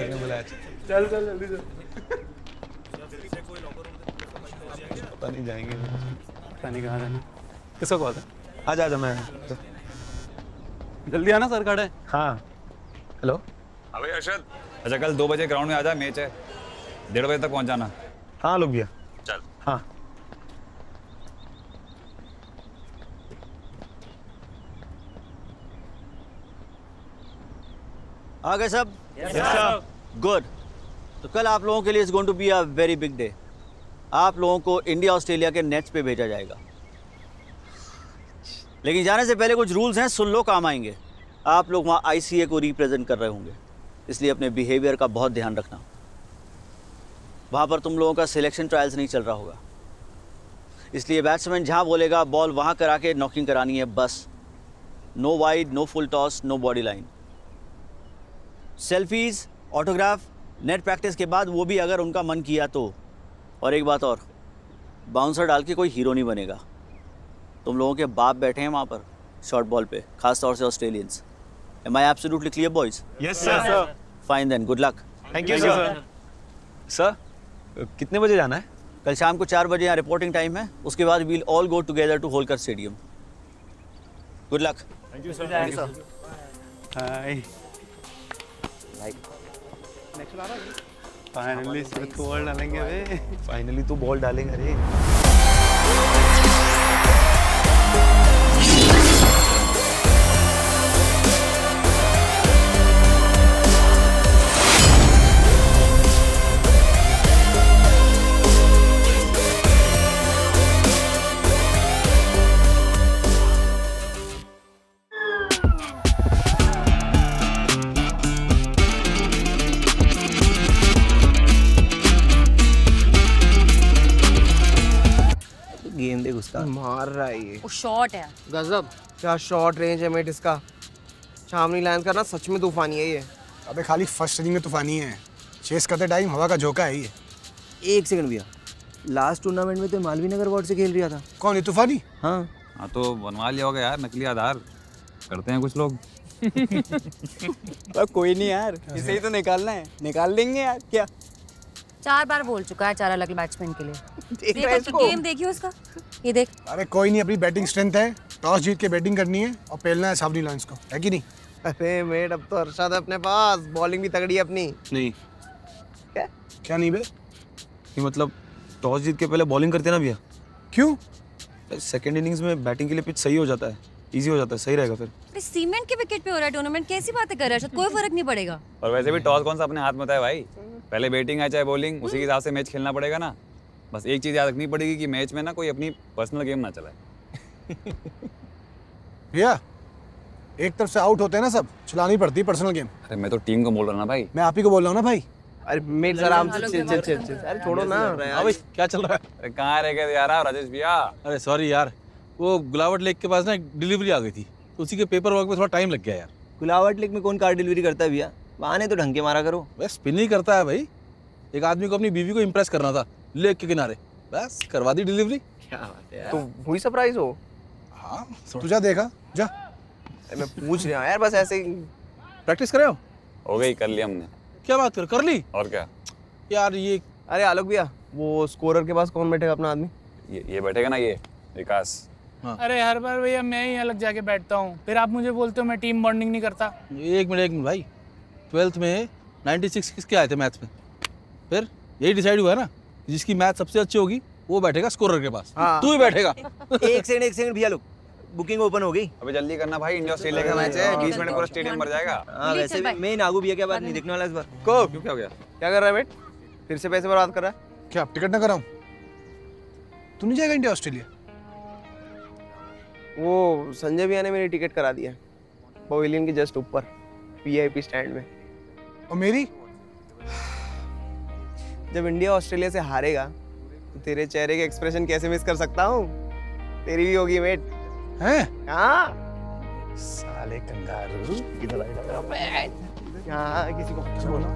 करने बुलाया। चल चल जल्दी चल। पता नहीं जाएंगे, पता नहीं कहाँ जाना। किसका कॉल था? आज आजा, मैं जल्दी आना, सर खड़े। हाँ हेलो। अबे अर्शद, अच्छा कल 2 बजे ग्राउंड में आ जा, मैच है, 1:30 बजे तक पहुँच जाना। हाँ लोग भैया चल। हाँ आ गए सब? Yes sir. गुड। तो कल आप लोगों के लिए is going to be a very big day. आप लोगों को इंडिया ऑस्ट्रेलिया के नेट्स पे भेजा जाएगा, लेकिन जाने से पहले कुछ रूल्स हैं, सुन लो, काम आएंगे। आप लोग वहाँ आईसीए को रिप्रेजेंट कर रहे होंगे, इसलिए अपने बिहेवियर का बहुत ध्यान रखना। वहाँ पर तुम लोगों का सिलेक्शन ट्रायल्स नहीं चल रहा होगा, इसलिए बैट्समैन जहाँ बोलेगा बॉल वहाँ करा के नॉकिंग करानी है बस। No wide, no full toss, no body line. Selfies, autograph net practice के बाद, वो भी अगर उनका मन किया तो। और एक बात और, बाउंसर डाल के कोई हीरो नहीं बनेगा। तुम लोगों के बाप बैठे हैं वहाँ पर शॉर्ट बॉल पे, खास तौर से Australians. Am I absolutely clear boys? Yes sir. Fine then, good luck. Thank you sir. Sir कितने बजे जाना है? कल शाम को 4 बजे यहाँ रिपोर्टिंग टाइम है, उसके बाद we'll all go together to Holkar stadium. Good luck. Thank you sir. Finally तो बॉल डालेंगे वे। फाइनली तो बॉल डालेंगे रे। मार रहा है ये। वो शॉट है। गजब। क्या शॉट रेंज है मेट इसका। शामली लाइन करना सच में तूफानी है ये। अबे खाली फर्स्ट इनिंग में तूफानी है, चेस करते टाइम हवा का झोंका है ये। एक सेकंड भैया, लास्ट टूर्नामेंट में तो मालवीय नगर वार्ड से खेल रहा था। कौन है तूफानी? हाँ तो बनवा लिया होगा यार, नकली आधार करते हैं कुछ लोग। कोई नहीं यार, इसे ही तो निकालना है, निकाल देंगे यार। क्या 4 बार बोल चुका है 4 अलग बैट्समैन के लिए। देख तो गेम देखिए उसका, ये देख। अरे कोई नहीं, अपनी बैटिंग स्ट्रेंथ है, टॉस जीत के बैटिंग करनी है और पेलना है सावनी लाइंस को, है कि नहीं? अरे मेट अब तो अर्शद अपने पास बॉलिंग भी तगड़ी है अपनी। नहीं क्या क्या नहीं बे, ये मतलब टॉस जीत के पहले बॉलिंग करते ना भैया। क्यों? सेकेंड इनिंग्स में बैटिंग के लिए पिच सही हो जाता है, इजी हो जाता है, सही रहेगा फिर। सीमेंट के विकेट पे हो रहा है टूर्नामेंट, कैसी बातें कर रहा है, कोई फर्क नहीं पड़ेगा। और वैसे भी टॉस कौन सा अपने हाथ में होता है भाई, पहले बैटिंग है चाहे बॉलिंग, उसी के हिसाब से मैच खेलना पड़ेगा ना। बस एक चीज याद रखनी पड़ेगी कि मैच में ना कोई अपनी पर्सनल गेम ना चलाए। भैया एक तरफ से आउट होते हैं ना सब, चलानी पड़ती है पर्सनल गेम। अरे मैं तो टीम को बोल रहा ना भाई। मैं आप ही को बोल रहा हूँ ना भाई। अरे मेट जरा छोड़ो ना, क्या चल रहा है? अरे कहाँ रह गए यार राजेश भैया। अरे सॉरी यार, वो गुलावट लेक के पास ना डिलीवरी आ गई थी, उसी के पेपर वर्क में थोड़ा टाइम लग गया यार। गुलावट लेक में कौन कार डिलीवरी करता है भैया, आने तो ढंग के मारा करो। बस स्पिनी करता है भाई, एक आदमी को अपनी बीवी को इम्प्रेस करना था लेक के किनारे, बस करवा दी डिलीवरी। क्या बात है यार, तुम हुई सरप्राइज हो? हाँ तुझा देखा जा। मैं पूछ रहा हूँ यार, बस ऐसे ही। प्रैक्टिस कर रहे हो? हो गई, कर ली हमने। क्या बात कर ली? और क्या यार ये। अरे आलोक भैया, वो स्कोरर के पास कौन बैठेगा अपना आदमी? ये बैठेगा ना, ये विकास। हाँ। अरे हर बार भैया मैं ही अलग जाके बैठता हूँ, फिर आप मुझे बोलते हो मैं टीम बॉन्डिंग नहीं करता। एक मिनट भाई, 12th में 96 किसके आए थे मैथ्स में? फिर यही डिसाइड हुआ है ना, जिसकी मैथ सबसे अच्छी होगी वो बैठेगा स्कोरर के पास। हाँ। तू ही बैठेगा। एक सेकंड भैया, लोग बुकिंग ओपन हो गई, अबे जल्दी करना भाई, इंडिया ऑस्ट्रेलिया का मैच है, 20 मिनट पूरा स्टेडियम भर जाएगा। वैसे भी मैं नागू भैया क्या बात नहीं देखने वाला इस बार को। क्यों, क्या हो गया, क्या कर रहा है बेट? फिर से पैसे बर्बाद कर रहा है क्या? आप टिकट ना कराऊं? तू नहीं जाएगा इंडिया ऑस्ट्रेलिया? वो संजय भैया ने मेरी टिकट करा दी है, पवेलियन के जस्ट ऊपर VIP स्टैंड में। और मेरी? जब इंडिया ऑस्ट्रेलिया से हारेगा तो तेरे चेहरे के एक्सप्रेशन कैसे मिस कर सकता हूँ? तेरी भी होगी मेट। हैं? हाँ। साले कंगारू। किधर आया मेट? हाँ किसी को कुछ बोलो।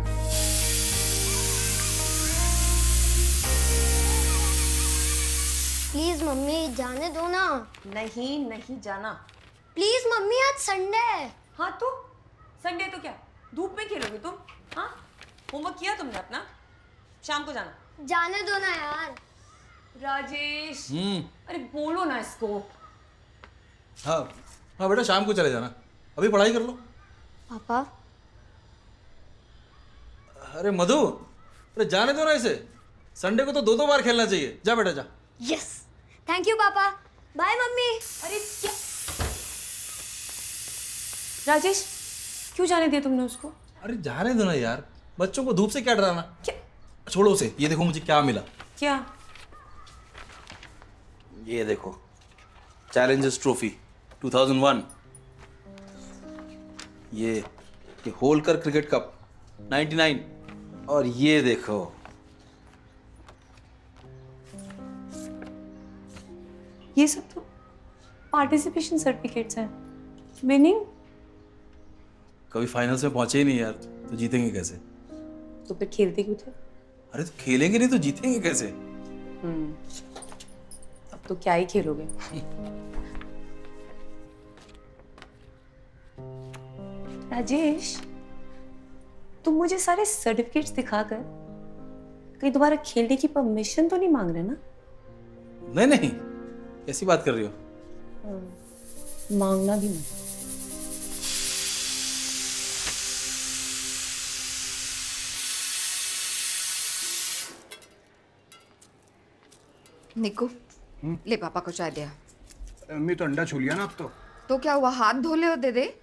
प्लीज मम्मी जाने दो ना। नहीं जाना। प्लीज मम्मी आज संडे है। हाँ तो संडे तो क्या धूप में खेलोगे तुम? हाँ होमवर्क किया तुमने अपना? शाम को जाना। जाने दो ना यार। राजेश अरे बोलो ना इसको। हाँ हाँ बेटा शाम को चले जाना, अभी पढ़ाई कर लो। पापा अरे मधु अरे जाने दो ना इसे, संडे को तो दो दो बार खेलना चाहिए। जा बेटा जा। Yes thank you papa, bye mummy. अरे क्या राजेश क्यों जाने दिया तुमने उसको? अरे जाने दो ना यार, बच्चों को धूप से क्या डराना। क्या छोड़ो उसे, ये देखो मुझे क्या मिला। क्या? ये देखो चैलेंजर्स ट्रॉफी 2001, ये होलकर क्रिकेट कप 99 और ये देखो ये सब तो पार्टिसिपेशन सर्टिफिकेट्स हैं। विनिंग कभी फाइनल्स में पहुंचे ही नहीं यार, तो जीतेंगे कैसे? तो फिर खेलते क्यों थे? अरे तो खेलेंगे नहीं तो जीतेंगे कैसे? अब तो क्या ही खेलोगे। राजेश तुम मुझे सारे सर्टिफिकेट्स दिखाकर कहीं दोबारा खेलने की परमिशन तो नहीं मांग रहे ना? नहीं नहीं ऐसी बात कर रही हो। मांगना भी नहीं। निकू ले पापा को चाय दिया। मम्मी तो अंडा छू लिया ना अब तो क्या हुआ? हाथ धो ले हो दे दे।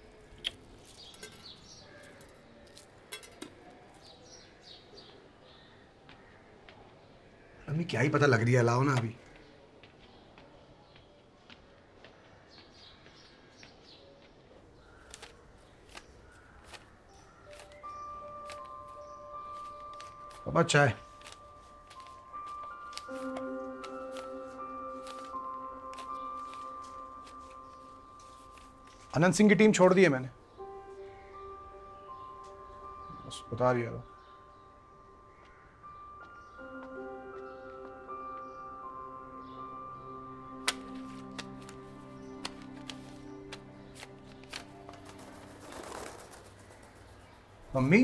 मम्मी क्या ही पता लग रही है, लाओ ना अभी। पापा चाय। अनंत सिंह की टीम छोड़ दी है मैंने, बस बता दिया था। मम्मी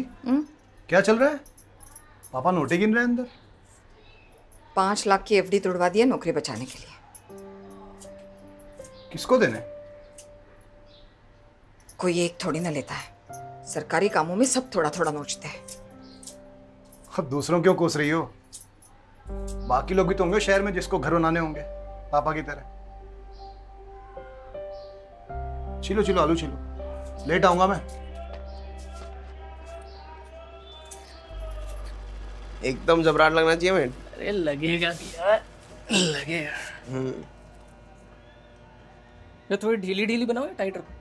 क्या चल रहा है? पापा नोटे गिन रहे हैं अंदर। 5 लाख की एफडी तोड़वा दी है नौकरी बचाने के लिए। किसको देने? कोई एक थोड़ी ना लेता है, सरकारी कामों में सब थोड़ा थोड़ा नोचते हैं। अब दूसरों क्यों कोस रही हो? बाकी लोग भी तो होंगे शहर में जिसको घर बनाने होंगे पापा की तरह। चिलो चिलो आलू चिलो, लेट आऊंगा मैं। एकदम जबराट लगना चाहिए मैं। अरे लगेगा यार, लगेगा। थोड़ी ढीली ढीली बनाओ या टाइट रखो?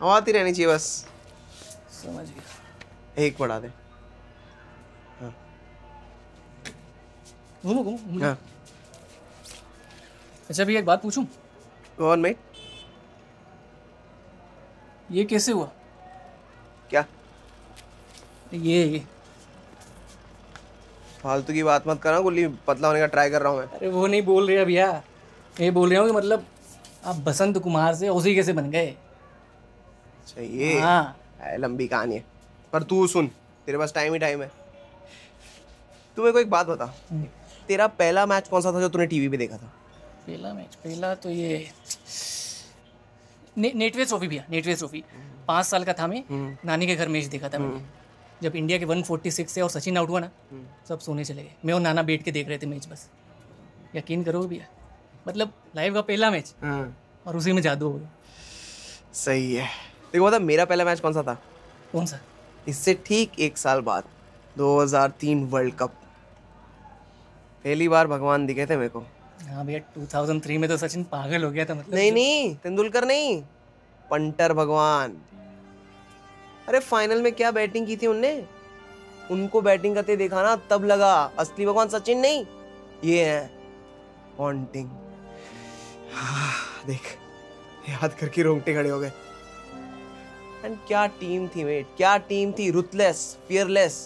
हवा आती रहनी चाहिए बस। समझ गया। एक बढ़ा दे। हाँ। घूमो। हाँ। अच्छा भैया एक बात पूछूं? Go on mate। ये कैसे हुआ? क्या? ये फालतू की बात मत करना, गुल्ली पतला होने का ट्राई कर रहा हूँ मैं। अरे वो नहीं बोल रहे भैया, ये बोल रहा हूँ कि मतलब आप बसंत कुमार से उसी कैसे बन गए? चाहिए हाँ। लंबी कहानी है पर तू सुन, तेरे पास टाइम ही टाइम है। तू मेरे को एक बात बता, तेरा पहला मैच कौन सा था जो तूने टीवी पे देखा था? पहला तो ये नेटवेस्ट ट्रॉफी भैया, नेटवेस्ट ट्रॉफी। 5 साल का था मैं, नानी के घर मैच देखा था मैंने। जब इंडिया के 146 से और सचिन आउट हुआ ना, सब सोने चले गए। मैं और नाना बैठ के देख रहे थे मैच बस। यकीन करोगे भैया, मतलब लाइव का पहला मैच और उसी में जादू हो गया। सही है। देखो बता मेरा पहला मैच कौन सा था? कौन सा? इससे ठीक 1 साल बाद 2003 वर्ल्ड कप। पहली बार भगवान दिखे थे मेरे को। हाँ भैया 2003 में तो सचिन पागल हो गया था मतलब। नहीं तेंदुलकर नहीं, पंटर भगवान। अरे फाइनल में क्या बैटिंग की थी उनने, उनको बैटिंग करते देखा ना तब लगा असली भगवान सचिन नहीं, ये है पॉन्टिंग। देख याद करके रोंगटे खड़े हो गए। एंड क्या टीम थी मेट, क्या टीम थी। रुथलेस, फियरलेस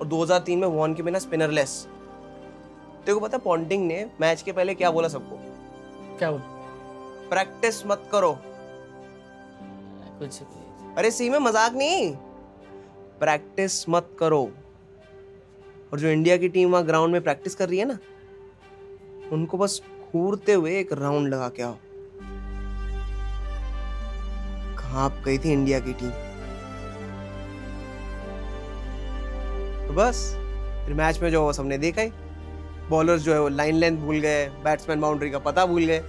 और 2003 में वॉन के बिना स्पिनरलेस। तेरे को पता पॉन्टिंग ने मैच के पहले क्या बोला सबको? क्या बोला? प्रैक्टिस मत करो कुछ। अरे सही में मजाक नहीं, प्रैक्टिस मत करो। और जो इंडिया की टीम वहाँ ग्राउंड में प्रैक्टिस कर रही है ना, उनको बस घूरते हुए एक राउंड लगा के आओ। कांप गई थी इंडिया की टीम। तो बस फिर मैच में जो सबने देखा ही, बॉलर्स जो है वो लाइन लेंथ भूल गए, बैट्समैन बाउंड्री का पता भूल गए,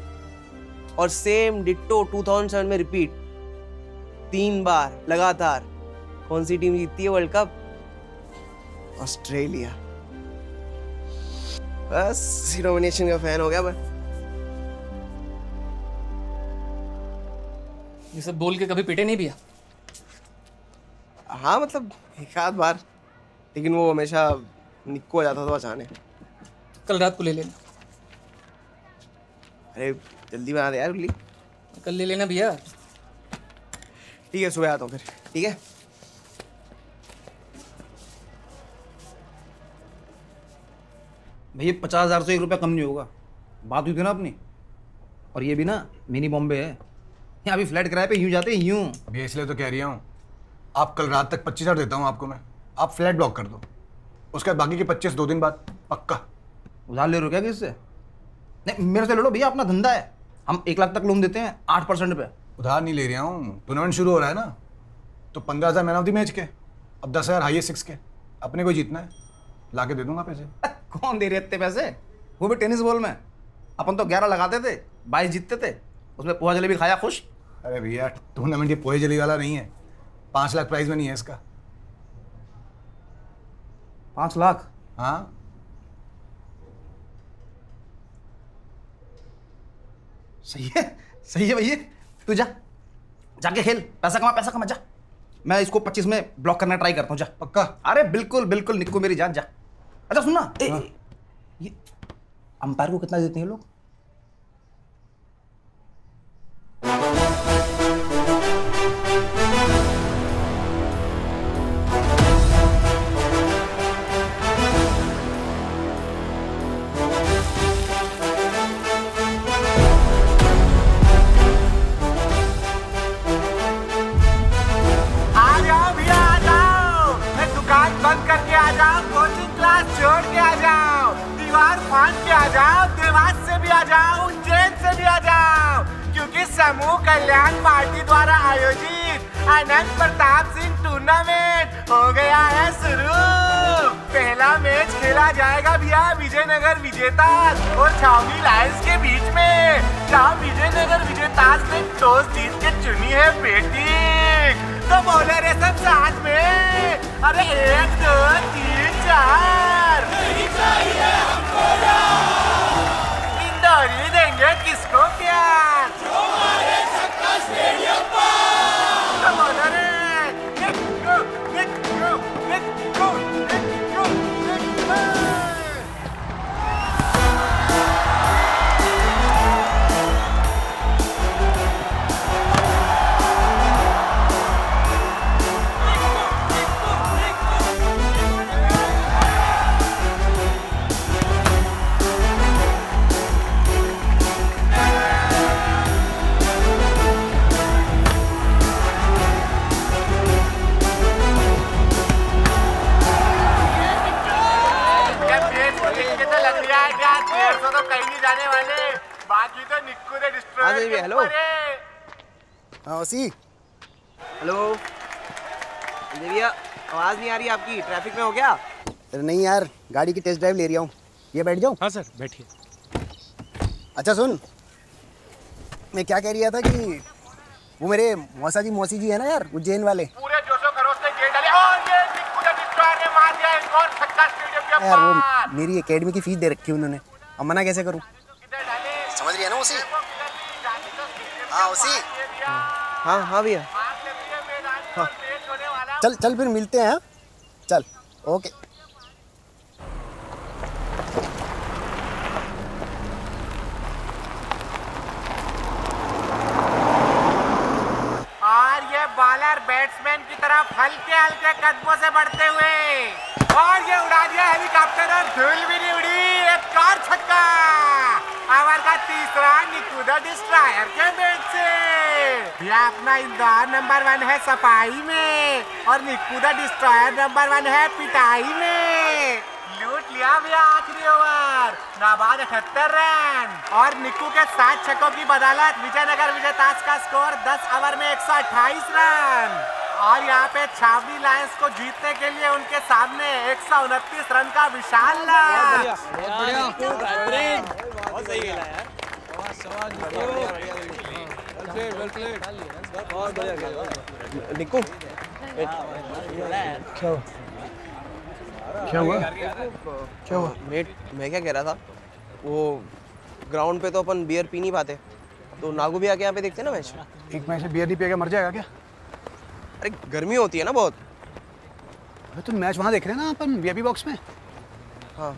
और सेम डिट्टो 2007 में रिपीट 3 बार लगातार। कौन सी टीम जीतती है वर्ल्ड कप? ऑस्ट्रेलिया। बस नॉमिनेशन का फैन हो गया मैं। ये सब बोल के कभी पिटे नहीं भैया? हाँ मतलब एक आध बार, लेकिन वो हमेशा निक्को जाता था बचाने। कल रात को ले लेना। अरे जल्दी बना दे यार गुल्ली। कल ले लेना भैया। ठीक है सुबह आता हूँ फिर। ठीक है भैया 50,000 से 1 रुपया कम नहीं होगा, बात हुई थी ना अपनी। और ये भी ना मिनी बॉम्बे है, यहाँ भी फ्लैट किराए पे यूँ जाते हैं यूँ। भैया इसलिए तो कह रही हूँ, आप कल रात तक 25,000 देता हूँ आपको मैं, आप फ्लैट ब्लॉक कर दो, उसके बाद बाकी के 25 2 दिन बाद पक्का। उधार ले लो क्या किससे? नहीं मेरे से ले लो भैया, अपना धंधा है, हम 1 लाख तक लोन देते हैं 8% पे। उधार नहीं ले रहा हूँ, टूर्नामेंट शुरू हो रहा है ना, तो 15,000 मैन ऑफ द मैच के, अब 10,000 हाईएस्ट 6 के, अपने को जीतना है, ला के दे दूंगा पैसे। कौन दे रहे इतने पैसे, वो भी टेनिस बॉल में? अपन तो 11 लगाते थे, 22 जीतते थे, उसमें पोहा जलेबी खाया खुश। अरे भैया टूर्नामेंट ये पोहे जलेबी वाला नहीं है, 5 लाख प्राइज में नहीं है इसका। 5 लाख? हाँ सही है, सही है भैया। तू जा, जाके खेल, पैसा कमा जा। मैं इसको 25 में ब्लॉक करना ट्राई करता हूँ। जा पक्का? अरे बिल्कुल बिल्कुल निक्को मेरी जान, जा। अच्छा सुनना, ये अंपायर को कितना देते हैं लोग? समूह कल्याण पार्टी द्वारा आयोजित अनंत प्रताप सिंह टूर्नामेंट हो गया है शुरू। पहला मैच खेला जाएगा भैया विजयनगर विजेता और छावनी लायंस के बीच में, जहाँ विजयनगर विजेता ने टॉस जीत के चुनी है बैटिंग। तो बॉलर है सब साथ में, अरे 1 2 3 4 नहीं चाहिए हमको यार। इंदौरी देंगे किसको प्यार स्टेडियम पर। हेलो हाँ उसी। हेलो भैया आवाज़ नहीं आ रही आपकी, ट्रैफिक में हो क्या? अरे नहीं यार, गाड़ी की टेस्ट ड्राइव ले रहा हूँ, ये बैठ जाओ। हाँ सर बैठिए। अच्छा सुन, मैं क्या कह रहा था कि वो मेरे मौसी जी है ना यार, उज्जैन वाले, पूरे जोशो खरोश से गेट डाले और ये निक्कू ने डिस्ट्रॉयर ने मार दिया एक और छक्का स्टेडियम के बाहर। वो मेरी एकेडमी की फीस दे रखी है उन्होंने, अब मना कैसे करूँ, समझ रही है ना उसी। हाँ उसी। हाँ हाँ भैया हाँ, चल चल फिर मिलते हैं। चल ओके। और ये बॉलर बैट्समैन की तरफ हल्के हल्के कदमों से बढ़ते हुए, और ये उड़ा दिया हेलीकॉप्टर और धूल भी नहीं उड़ी, एक और छक्का। आवर का तीसरा निक्कू द डिस्ट्रॉयर के बैट से। यह अपना इंदौर नंबर 1 है सफाई में और निक्कू द डिस्ट्रॉयर नंबर 1 है पिटाई में। गया भैया आखिरी ओवर। नाबाद 78 रन और निक्कू के 7 छक्कों की बदौलत विजयनगर विजेताज का स्कोर 10 ओवर में 128 रन और यहाँ पे छावनी लायंस को जीतने के लिए उनके सामने 129 रन का विशाल रन। बहुत सही खेला यार, बहुत बढ़िया निक्कू। क्या हुआ मेट, मैं क्या कह रहा था, वो ग्राउंड पे तो अपन बियर पी नहीं पाते, तो नागू भी आके यहाँ पे देखते ना मैच। एक मैच में बियर नहीं पिएगा मर जाएगा क्या? अरे गर्मी होती है ना बहुत। अरे तुम मैच वहाँ देख रहे हैं ना अपन वीआईपी बॉक्स में। हाँ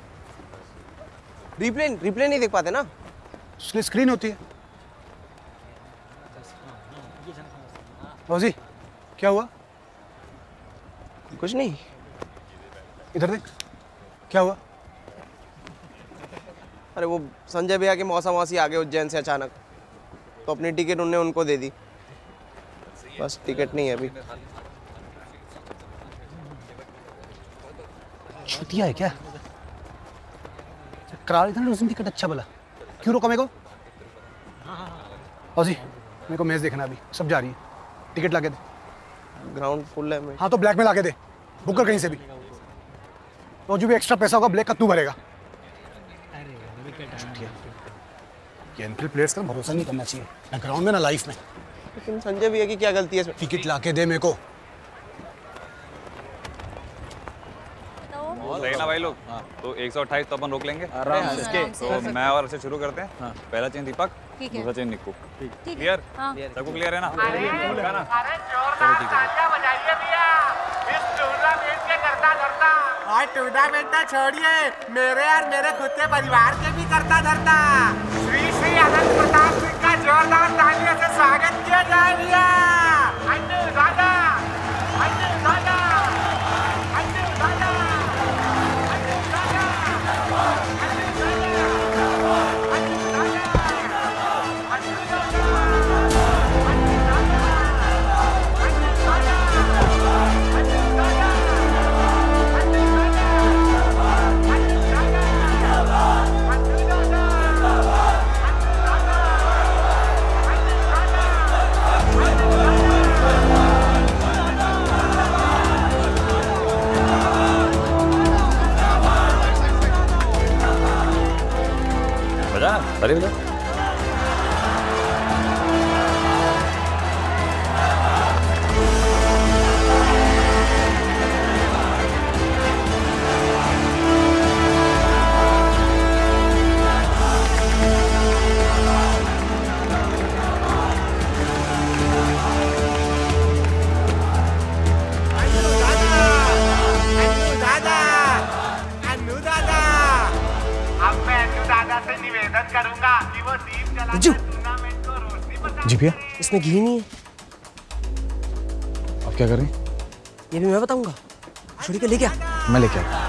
रिप्ले नहीं देख पाते ना, उसकी स्क्रीन होती है। रोजी क्या हुआ? कुछ नहीं, इधर देख क्या हुआ। अरे वो संजय भैया के मौसा मौसी आ गए उज्जैन से अचानक, तो अपनी टिकट उन्होंने उनको दे दी, बस टिकट नहीं है अभी। छुट्टिया है क्या? कराल इतना उसमें टिकट अच्छा भला क्यों रोका मेरे को? जी मेरे को मैच देखना अभी, सब जा रही है, टिकट ला के दे। ग्राउंड फुल है। हाँ तो ब्लैक में ला के दे, बुक कर कहीं से भी, तो जो भी एक्स्ट्रा पैसा होगा ब्लैक का तू भरेगा। ये एनफील्ड प्लेयर्स का भरोसा नहीं करना चाहिए, ना ग्राउंड में ना लाइफ में। लेकिन संजय भैया की क्या गलती है इसमें? टिकट ला के दे मेरे को। ना भाई लोग तो 128 तो अपन रोक लेंगे आराम से। तो मैं और से शुरू करते हैं। पहला चेन दीपक, दूसरा चेन निक्कू। क्लियर? सबको क्लियर है ना? और टूर्नामेंट ना छोड़िए, मेरे और मेरे खुद के परिवार के भी करता धरता श्री श्री अनंत प्रताप सिंह का जोरदार तालियों से स्वागत किया जाए भैया। अरे भैया इसमें घी नहीं है। अब क्या करें? ये भी मैं बताऊंगा। छुरी के लेके आ, मैं लेके आता हूं।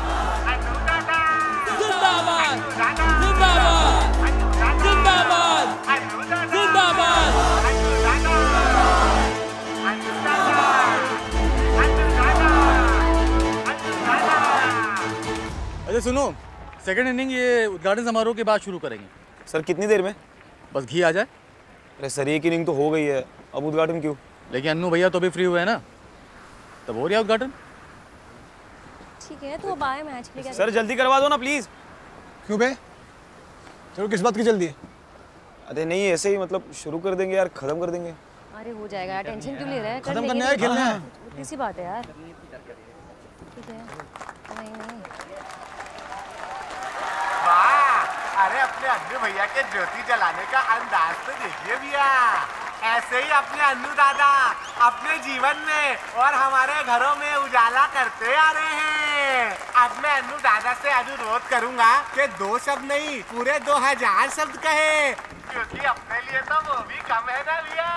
अरे सुनो, सेकंड इनिंग ये उद्घाटन समारोह के बाद शुरू करेंगे। सर कितनी देर में? बस घी आ जाए। अरे सर एक इनिंग तो हो गई है, अब उद्घाटन क्यों? लेकिन अन्नू भैया तो अभी फ्री हुए हैं ना, तब हो रहा है उद्घाटन। ठीक है तो अब आए मैच के लिए। सर जल्दी करवा दो ना प्लीज। क्यों बे? चलो किस बात की जल्दी है? अरे नहीं ऐसे ही, मतलब शुरू कर देंगे यार, खत्म कर देंगे। अरे हो जाएगा यार, टेंशन क्यों ले रहे हैं, खत्म करना है, खेलना है। कैसी बात है यार, ठीक है। अरे अपने अन्नू भैया के ज्योति जलाने का अंदाज तो देखिए भैया। ऐसे ही अपने अन्नू दादा अपने जीवन में और हमारे घरों में उजाला करते आ रहे हैं। अब मैं अन्नू दादा से अनुरोध करूंगा कि 2 शब्द नहीं पूरे 2000 शब्द कहे, क्योंकि अपने लिए तो वो भी कम है ना भैया।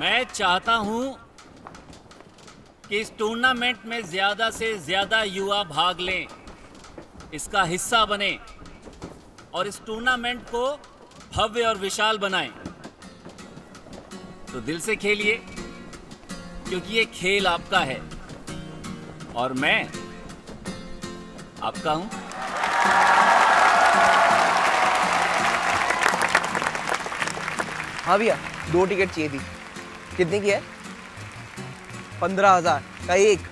मैं चाहता हूं कि इस टूर्नामेंट में ज़्यादा से ज़्यादा युवा भाग लें, इसका हिस्सा बने और इस टूर्नामेंट को भव्य और विशाल बनाएं। तो दिल से खेलिए, क्योंकि ये खेल आपका है और मैं आपका हूं। हाँ भैया, 2 टिकट चाहिए थी। कितने की है? 15,000 का एक।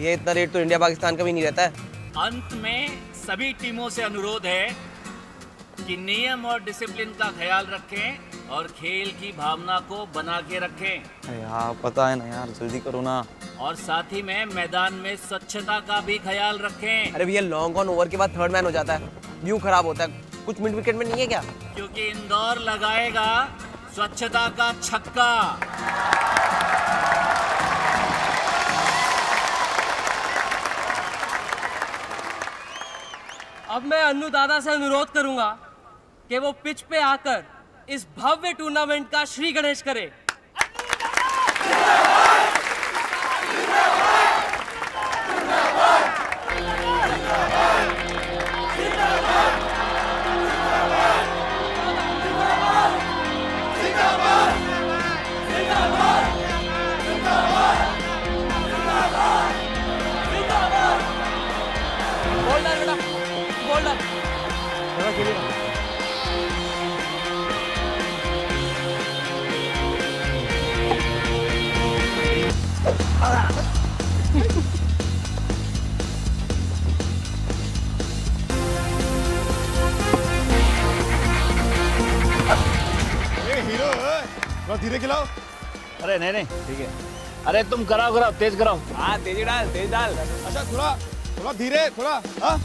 ये इतना रेट तो इंडिया पाकिस्तान का भी नहीं रहता है। अंत में सभी टीमों से अनुरोध है कि नियम और डिसिप्लिन का ख्याल रखें और खेल की भावना को बना के रखें। यार पता है ना यार, जल्दी करो ना। और साथ ही में मैदान में स्वच्छता का भी ख्याल रखें। अरे भैया, लॉन्ग ऑन ओवर के बाद थर्ड मैन हो जाता है, व्यू खराब होता है। कुछ मिड विकेट में नहीं है क्या? क्योंकि इंदौर लगाएगा स्वच्छता का छक्का। अब मैं अन्नू दादा से अनुरोध करूंगा कि वो पिच पे आकर इस भव्य टूर्नामेंट का श्री गणेश करे। धीरे खिलाओ। अरे नहीं नहीं ठीक है। अरे तुम कराओ कराओ, तेज कराओ। हाँ तेजी डाल, तेज डाल। अच्छा थोड़ा थोड़ा धीरे, थोड़ा हाँ,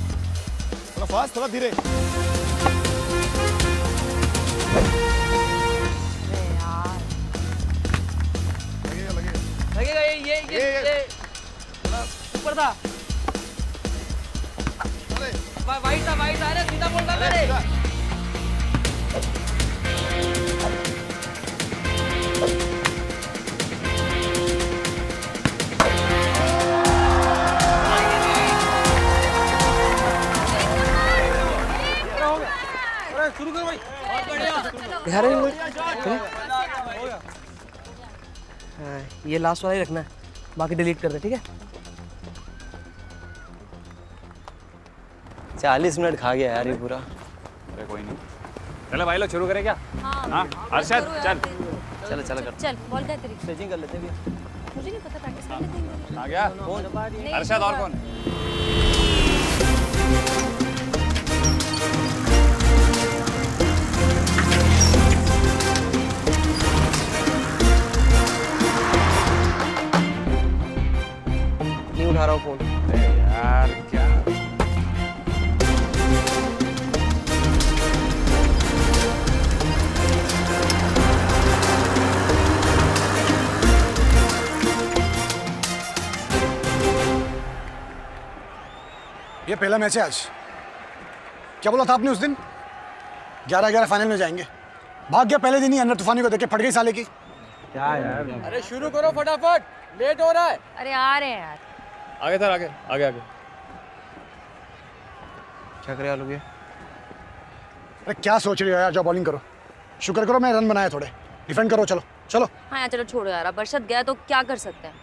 थोड़ा फास्ट, थोड़ा धीरे। यार लगेगा लगेगा लगेगा। ये ऊपर था। अरे वाइट था, वाइट था। अरे सीधा बोल डाल रे। शुरू करो भाई। बढ़िया। ये लास्ट वाला ही रखना है, बाकी डिलीट कर दे। ठीक है, 40 मिनट खा गया यार ये पूरा। अरे कोई नहीं, चलो भाई लोग शुरू करें क्या? हाँ अर्शद चल चल चल कर चल बॉल का तरीका स्ट्रेचिंग कर लेते हैं। मुझे नहीं पता पाकिस्तान में देंगे। आ गया कौन? अर्शद और कौन? नहीं उठा रहा हूँ फोन। अरे यार क्या ये पहला मैच है आज। क्या बोला था आपने उस दिन? 11-11 फाइनल में जाएंगे। भाग गया पहले दिन ही। अंदर तूफानी को देख के फट गई साले की। क्या यार? अरे शुरू करो फटाफट, लेट हो रहा है। अरे आ रहे हैं यार। आगे सर, आगे आगे आगे। क्या करे यार लोग ये? अरे क्या सोच रहे हो यार? जाओ बॉलिंग करो। शुक्र करो मैं रन बनाया थोड़े। डिफेंड करो, चलो चलो। हाँ यार चलो छोड़ो यार, अब अर्शद गया तो क्या कर सकते हैं।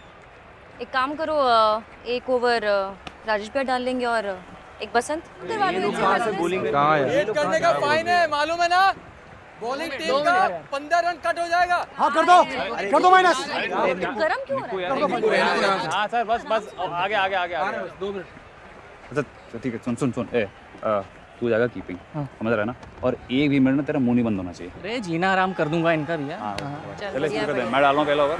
एक काम करो, एक ओवर राजेश पे डाल लेंगे और एक बसंत करवा लो। वेट करने का फाइन है, मालूम है ना? बॉलिंग टीम का 15 रन कट हो जाएगा। हाँ कर दो, कर दो माइनस। गरम क्यों हो रहा है? हाँ सर बस बस आगे आगे आगे आगे। 2 मिनट। अच्छा ठीक है, सुन सुन सुन, तू जाएगा कीपिंग, समझ रहा है ना? और एक भी मिनट में तेरा मुंह नहीं बंद होना चाहिए। अरे जीना आराम कर दूंगा इनका भैया। चलो मैं डाल रहा हूँ पहला ओवर।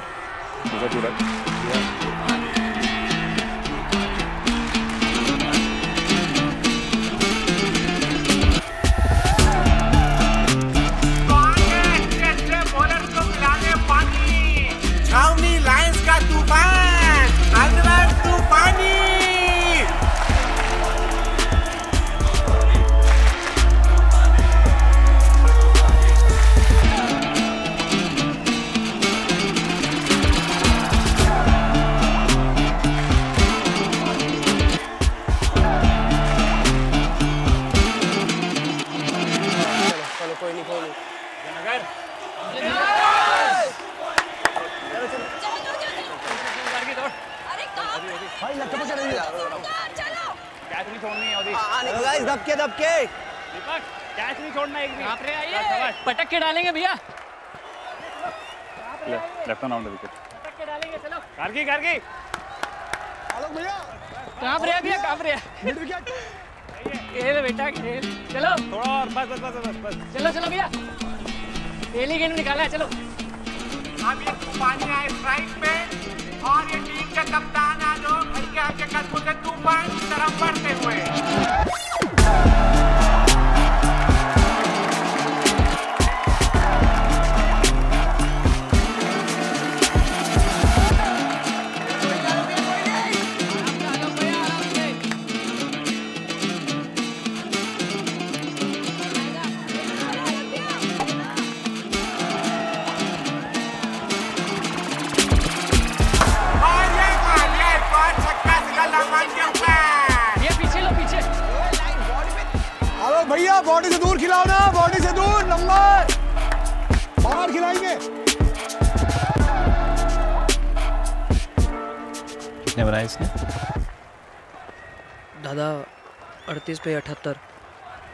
कैच नहीं छोड़नी है गाइस, दबके दबके कैच नहीं छोड़ना एक भी, पटक के डालेंगे भैया, लेफ्ट ऑन आउट विकेट पटक के डालेंगे। चलो कारगी कारगी आलोक भैया कहां पे भैया खेल बेटा खेल, चलो थोड़ा और बस बस बस बस बस चलो चलो भैया डेली गेंद निकाला है। चलो अब ये पानी आए स्ट्राइक में और ये टीम का कप्तान आलोक हल्के हल्के कदमों से तूफान की तरफ बढ़ते हुए। भैया बॉडी से दूर खिलाओ ना, बॉडी से दूर नंबर बाहर खिलाएंगे। कितने बनाए इसने दादा? 38 पे 78। ये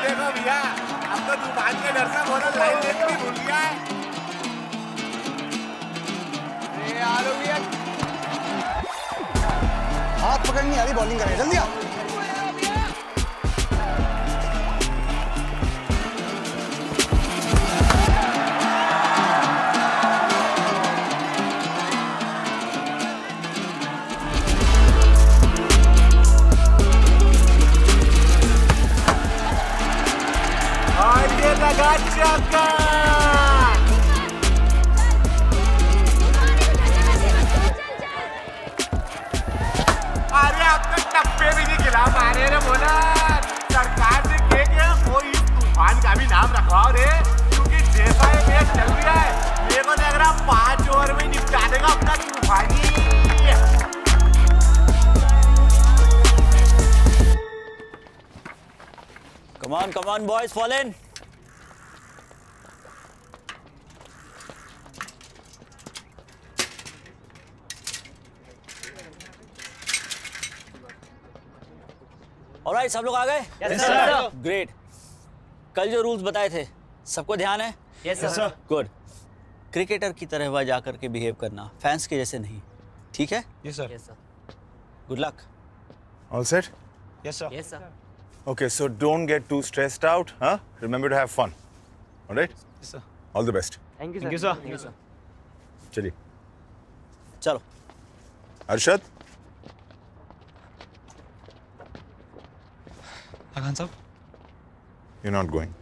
देखो भैया अब तो दुकान के दर्शक होना लाइन देख भी भूल गया है। हाथ पकड़नी आ रही, बॉलिंग करें जल्दी आओ। और ये लगा चौका, टप्पे भी नहीं गिरा पा रहे रे, बोला सरकार से कह के वो इस तूफान का भी नाम रखवाओ रे, क्योंकि जैसा ये मैच चल रहा है मेरे को लग रहा 5 ओवर में निपटा देगा अपना तूफानी। Come on come on boys fall in. Alright सब लोग आ गए? Yes sir. ग्रेट। कल जो रूल्स बताए थे सबको ध्यान है? Yes sir. गुड। क्रिकेटर की तरह वह जाकर के बिहेव करना, फैंस के जैसे नहीं, ठीक है? Yes sir. Good luck. All set? Yes sir. Yes sir. Okay so don't get too stressed out, हां? Remember to have fun. Alright? Yes sir. All the best. Thank you sir. Thank you sir. Thank you sir. चलिए। चलो। अर्शद खान साहब, you not going.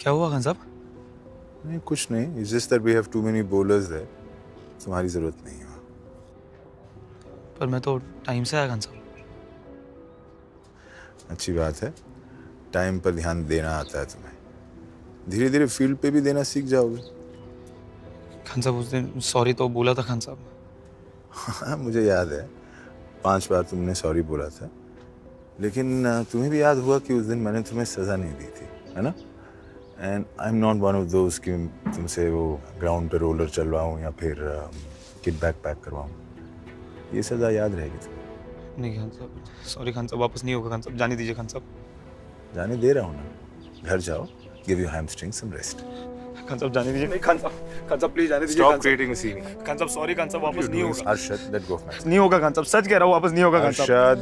क्या हुआ खान साहब? नहीं कुछ नहीं, it's just that we have too many bowlers there, तुम्हारी जरूरत नहीं है। पर मैं तो टाइम से आया खान साहब। अच्छी बात है, टाइम पर ध्यान देना आता है तुम्हें, धीरे धीरे फील्ड पे भी देना सीख जाओगे। खान साहब उस दिन सॉरी तो बोला था खान साहब। हाँ मुझे याद है, 5 बार तुमने सॉरी बोला था, लेकिन तुम्हें भी याद हुआ कि उस दिन मैंने तुम्हें सज़ा नहीं दी थी, है ना? And I am not one of those कि तुमसे वो ग्राउंड पे रोलर चलवाऊँ या फिर किट बैक पैक करवाऊँ, ये सज़ा याद रहेगी तुम्हें। नहीं खान साहब, सॉरी खान साहब, वापस नहीं होगा खान साहब, जाने दीजिए खान साहब। जाने दे रहा हूँ ना, घर जाओ, give you hamstring some rest. Khan साहब जाने दीजिए। नहीं खान साहब, खान साहब प्लीज जाने दीजिए। Stop creating scene. खान साहब सॉरी खान साहब, वापस नहीं होगा। Arshad let go. नहीं होगा खान साहब, सच कह रहा हूं, वापस नहीं होगा खान साहब। Arshad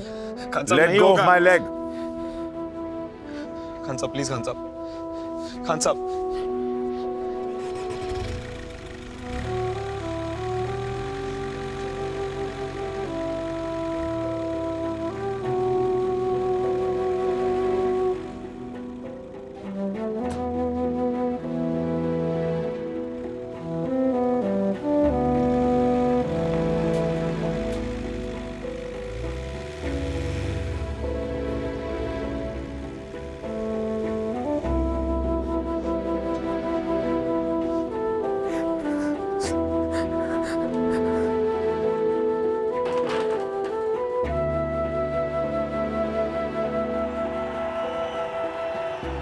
let go of my leg. Khan साहब प्लीज, खान साहब, खान साहब।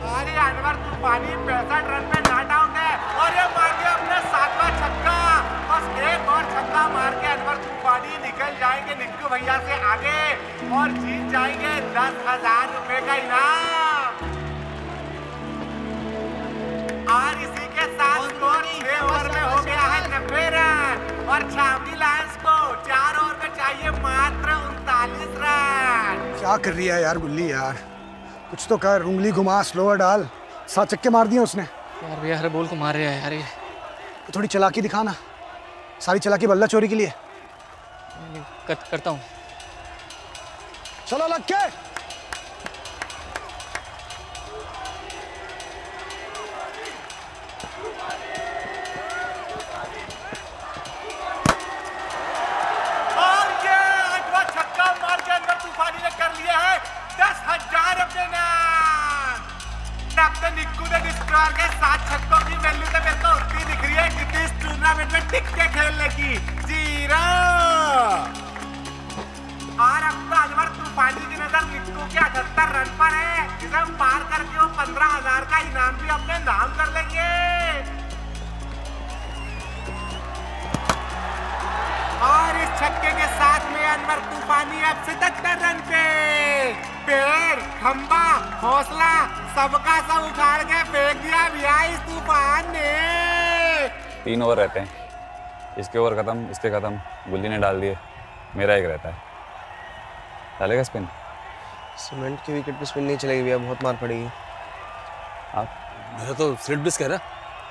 अरे अनवर तूफानी 65 रन पे नॉट आउट है और ये मार दिया अपना 7वां छक्का। बस एक और छक्का मार के अनवर तूफानी निकल जाएंगे निक्कू भैया से आगे और जीत जाएंगे 10,000 रुपए का इनाम। और इसी के साथ स्कोर 6 ओवर में हो गया है 90 रन और छावनी लायंस को 4 ओवर में चाहिए मात्र 39 रन। क्या कर रही है यार गुल्ली, यार कुछ तो कर, उंगली घुमा, स्लोअर डाल। 7 छक्के मार दिए उसने यार भैया, हर बॉल को मार रहा है यार ये। तो थोड़ी चलाकी दिखाना, सारी चलाकी बल्ला चोरी के लिए करता हूँ। चलो लग के रहते हैं, इसके ओवर खत्म, इसके खत्म, गुल्ली ने डाल दिए, मेरा एक रहता है। डालेगा स्पिन? सीमेंट की विकेट पे स्पिन नहीं चलेगी भैया, बहुत मार पड़ेगी। आप मेरा तो स्लिप डिस्क कह रहा।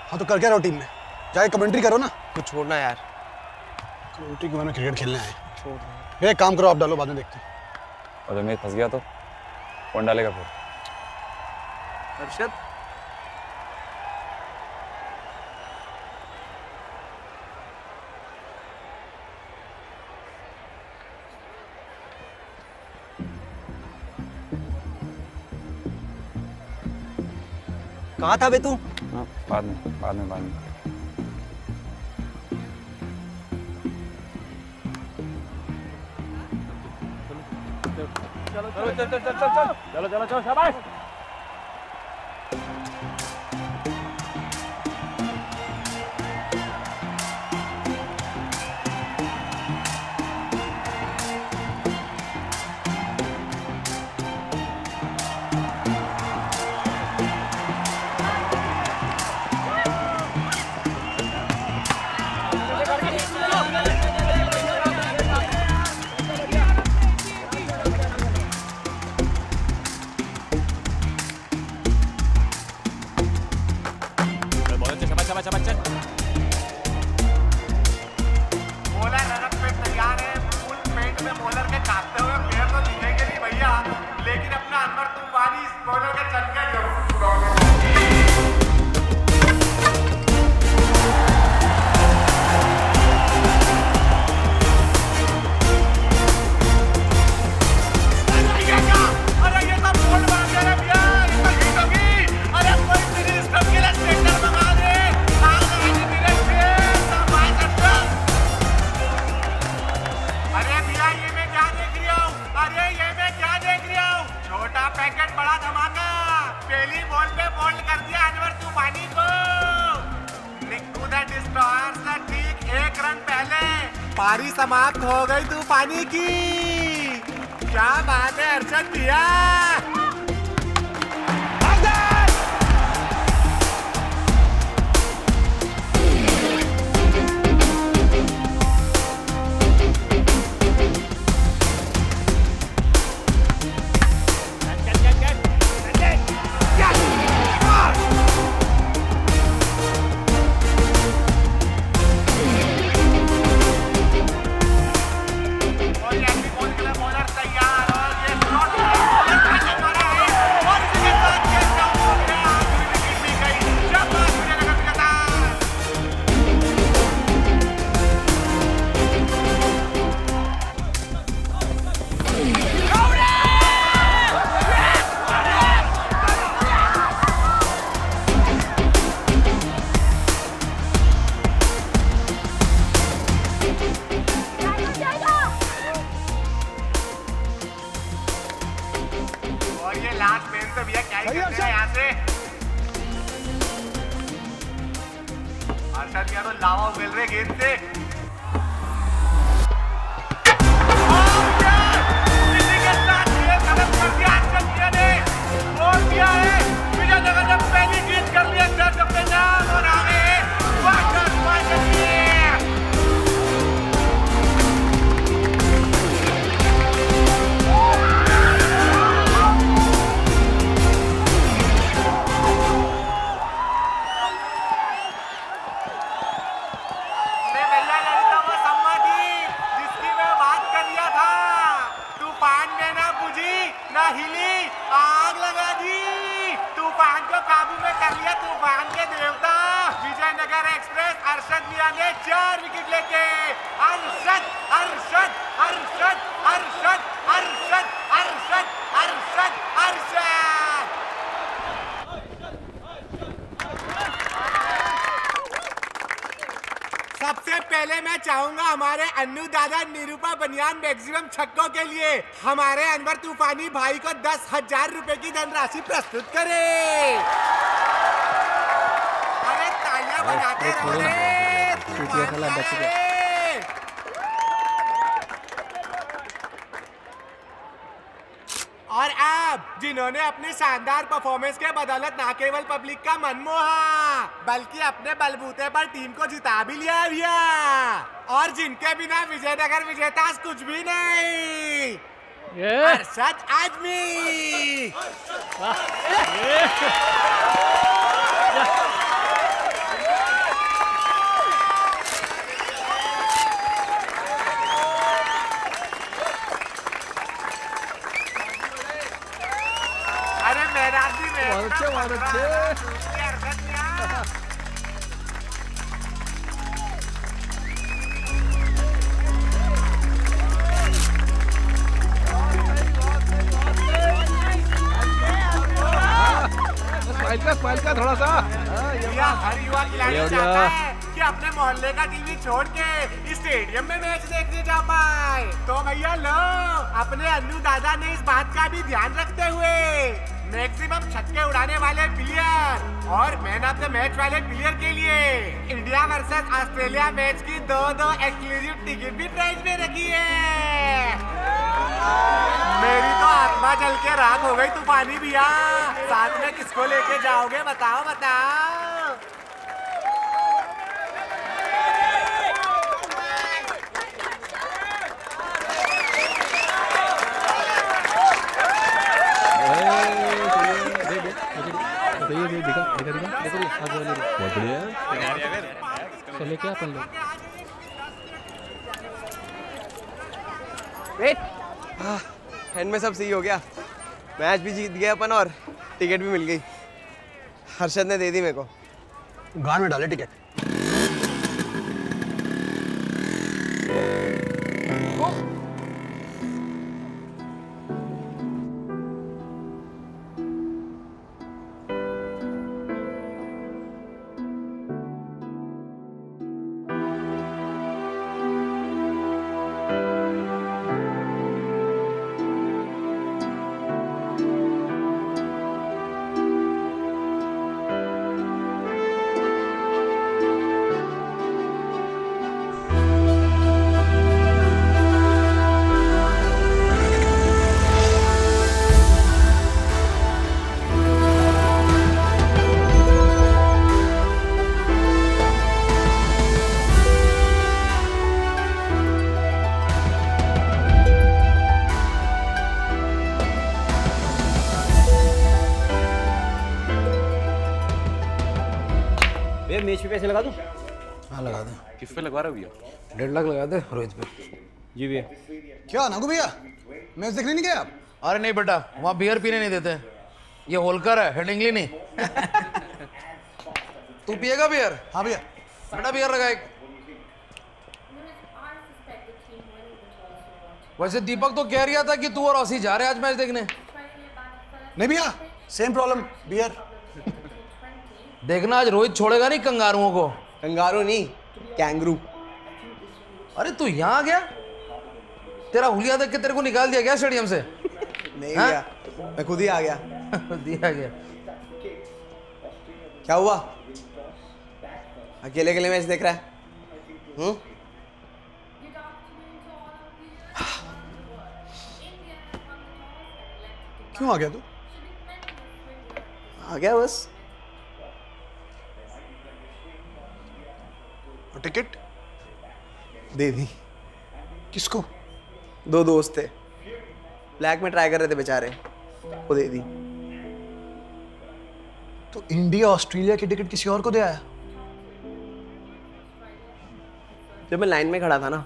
हाँ तो कर क्या रहो टीम में, जाके कमेंट्री करो ना। कुछ छोड़ना यार, कमेंट्री के बारे क्रिकेट खेलना है। छोड़ एक काम करो, आप डालो, बाद में देखते हैं। और मैच फंस गया तो कौन डालेगा फिर? अर्शद कहाँ था बे तू? बाद में। चलो शाबाश। तो लावा उगल रहे गेंद से। इसी के साथ ये खत्म कर दिया, इंडिया ने स्कोर किया है। विजय जगदम्ब पहली जीत कर लिया दर्ज अपने नाम और आ गए हैं क्वार्टर फाइनल मैक्सिमम छक्कों के लिए हमारे अनवर तूफानी भाई को 10,000 रुपए की धनराशि प्रस्तुत करें। अरे तालियां बजाते रहो रे तूफान वाले। और अब जिन्होंने अपनी शानदार परफॉर्मेंस के बदौलत ना केवल पब्लिक का मनमोहा बल्कि अपने बलबूते पर टीम को जिता भी लिया भैया, और जिनके बिना विजयनगर विजेता कुछ भी नहीं, अरशद आजमी। अरे मेरा आदमी मेरा फाइल का थोड़ा सा हर युवा खिलाड़ी चाहता है कि अपने मोहल्ले का टीवी छोड़ के स्टेडियम में मैच देखने जा पाए। तो भैया लो, अपने अन्नू दादा ने इस बात का भी ध्यान रखते हुए मैक्सिमम छक्के उड़ाने वाले प्लेयर और मैन ऑफ द मैच वाले प्लेयर के लिए इंडिया वर्सेस ऑस्ट्रेलिया मैच की 2-2 एक्सक्लूसिव टिकट भी प्राइज में रखी है। मेरी तो आत्मा जल के राख हो गई तूफानी भैया, साथ में किसको लेके जाओगे बताओ बताओ। चले क्या अपन लोग, एंड में सब सही हो गया, मैच भी जीत गया अपन और टिकट भी मिल गई। हर्षद ने दे दी मेरे को, गान में डाले टिकट। मैच पे पैसे लगा दूं? हाँ लगा दे। किस पे लगवा रहे हो भैया? 1.5 लाख लगा दे रोहित पे। जी भैया। क्या नागू भैया, मैच देखने नहीं गए आप? अरे नहीं बेटा, वहाँ बियर पीने नहीं देते, ये होलकर है हेडिंगली नहीं। तू पिएगा बियर? हाँ भैया, बेटा बियर लगा एक। वैसे दीपक तो कह रहा था कि तू और औसी जा रहे आज मैच देखने। नहीं भैया, सेम प्रॉब्लम बियर। देखना आज रोहित छोड़ेगा नहीं कंगारुओं को। कंगारू नहीं, कैंगरू। अरे तू यहाँ आ गया, तेरा हुलिया देख के तेरे को निकाल दिया क्या स्टेडियम से? नहीं भैया, मैं खुद ही आ गया। दिया गया। क्या हुआ? अकेले अकेले मैच देख रहा है? क्यों आ गया तू? आ गया बस। टिकट दे दी। किसको? दो दोस्त थे, ब्लैक में ट्राई कर रहे थे बेचारे, वो दे दी। तो इंडिया ऑस्ट्रेलिया की टिकट किसी और को दे आया? जब मैं लाइन में खड़ा था ना,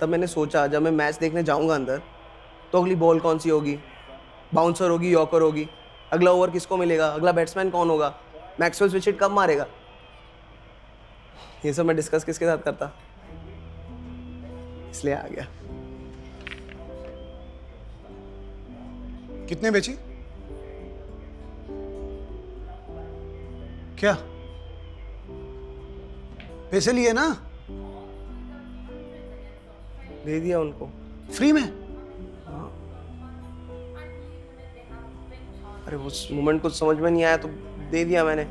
तब मैंने सोचा जब मैं मैच देखने जाऊंगा अंदर, तो अगली बॉल कौन सी होगी, बाउंसर होगी, यॉर्कर होगी, अगला ओवर किसको मिलेगा, अगला बैट्समैन कौन होगा, मैक्सवेल विकेट कब मारेगा, ये सब मैं डिस्कस किसके साथ करता, इसलिए आ गया। कितने बेची? क्या पैसे लिए ना? दे दिया उनको फ्री में। हाँ। अरे उस मोमेंट कुछ समझ में नहीं आया तो दे दिया मैंने।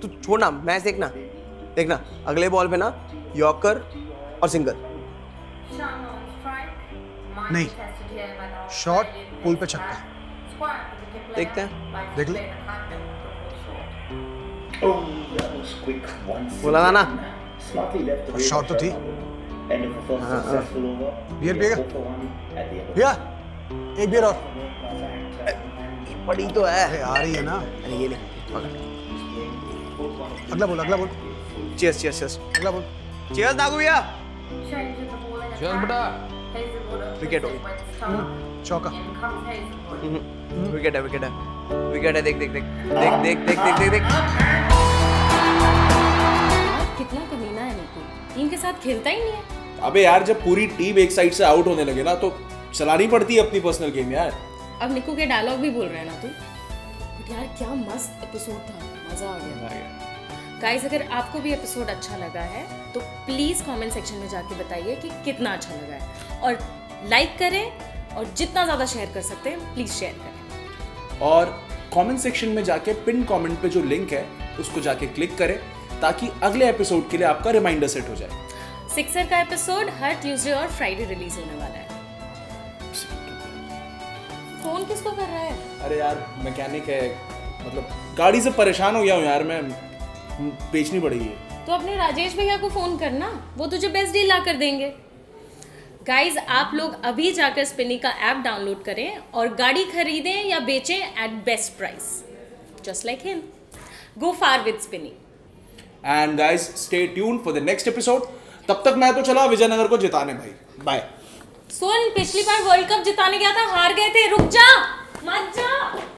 तू छोड़ना, मैच देखना देखना, अगले बॉल पे ना यॉर्कर और सिंगल। नहीं, शॉट पुल पे छक्का। देखते हैं, देख ले। बोला था ना, शॉट तो थी। बियर पिएगा? भैया एक बियर और। बड़ी तो है, आ रही है ना। अरे ये ले, अगला बोल, अगला बोल। Cheers cheers cheers. अगला बोल। चीयर्स दागू भैया। चीयर्स बेटा। विकेट हो गई। चौका। विकेट है, विकेट है, विकेट है। देख देख देख देख देख देख देख देख। कितना कमीना है नीतू, टीम के साथ खेलता ही नहीं है। अबे यार, जब पूरी टीम एक साइड से आउट होने लगे ना, तो चलानी पड़ती है अपनी पर्सनल गेम यार। अब निकू के डायलॉग भी बोल रहे हैं ना तू। यार क्या मस्त एपिसोड था, मजा आ गया। गाइस, अगर आपको भी एपिसोड अच्छा लगा है तो प्लीज़ कमेंट सेक्शन में जाके बताइए कि कितना अच्छा लगा है, और लाइक करें, और जितना ज़्यादा शेयर कर सकते हैं प्लीज़ शेयर करें। और कमेंट सेक्शन में जाके पिन कमेंट पे जो लिंक है उसको जाके क्लिक करें, ताकि अगले एपिसोड के लिए आपका रिमाइंडर सेट हो जाए। सिक्सर का एपिसोड हर ट्यूसडे और फ्राइडे रिलीज होने वाला है। फोन किसको कर रहा है? अरे यार मैकेनिक है, मतलब गाड़ी से परेशान हो गया हूँ यार मैं, बेचनी पड़ेगी। तो अपने राजेश भैया को फोन करना, वो तुझे बेस्ट डील ला कर देंगे। गाइज, आप लोग अभी जाकर स्पिनी का ऐप डाउनलोड करें और गाड़ी खरीदें या बेचें at best price, just like him. Go far with Spinny. And guys, stay tuned for the next episode. तब तक मैं तो चला विजयनगर को जिताने भाई। बाय। सोन, पिछली बार वर्ल्ड कप जिताने गया था, हार गए थे। रुक जा, मत जा।